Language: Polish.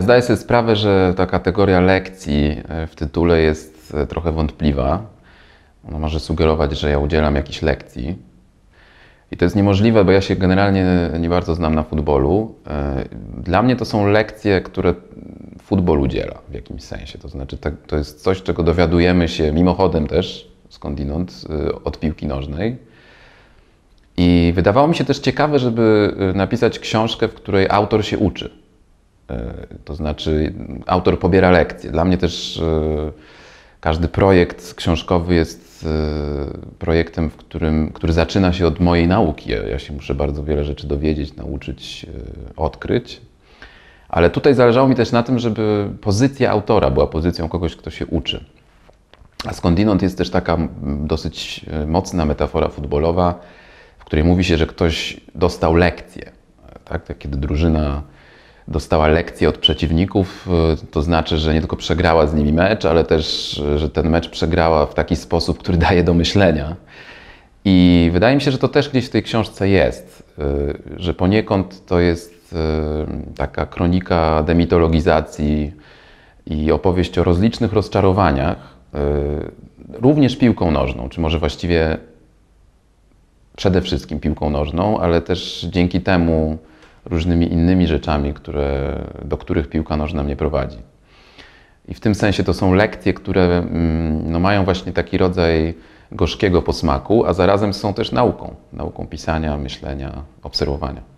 Zdaję sobie sprawę, że ta kategoria lekcji w tytule jest trochę wątpliwa. Ona może sugerować, że ja udzielam jakichś lekcji. I to jest niemożliwe, bo ja się generalnie nie bardzo znam na futbolu. Dla mnie to są lekcje, które futbol udziela w jakimś sensie. To znaczy to jest coś, czego dowiadujemy się mimochodem też, skądinąd, od piłki nożnej. I wydawało mi się też ciekawe, żeby napisać książkę, w której autor się uczy. To znaczy autor pobiera lekcje. Dla mnie też każdy projekt książkowy jest projektem, który zaczyna się od mojej nauki. Ja się muszę bardzo wiele rzeczy dowiedzieć, nauczyć, odkryć. Ale tutaj zależało mi też na tym, żeby pozycja autora była pozycją kogoś, kto się uczy. A skądinąd jest też taka dosyć mocna metafora futbolowa, w której mówi się, że ktoś dostał lekcję. Tak, kiedy drużyna dostała lekcję od przeciwników, to znaczy, że nie tylko przegrała z nimi mecz, ale też, że ten mecz przegrała w taki sposób, który daje do myślenia. I wydaje mi się, że to też gdzieś w tej książce jest, że poniekąd to jest taka kronika demitologizacji i opowieść o rozlicznych rozczarowaniach, również piłką nożną, czy może właściwie przede wszystkim piłką nożną, ale też dzięki temu różnymi innymi rzeczami, do których piłka nożna mnie prowadzi. I w tym sensie to są lekcje, które no, mają właśnie taki rodzaj gorzkiego posmaku, a zarazem są też nauką. Nauką pisania, myślenia, obserwowania.